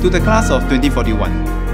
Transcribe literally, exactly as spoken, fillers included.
to the class of twenty forty-one.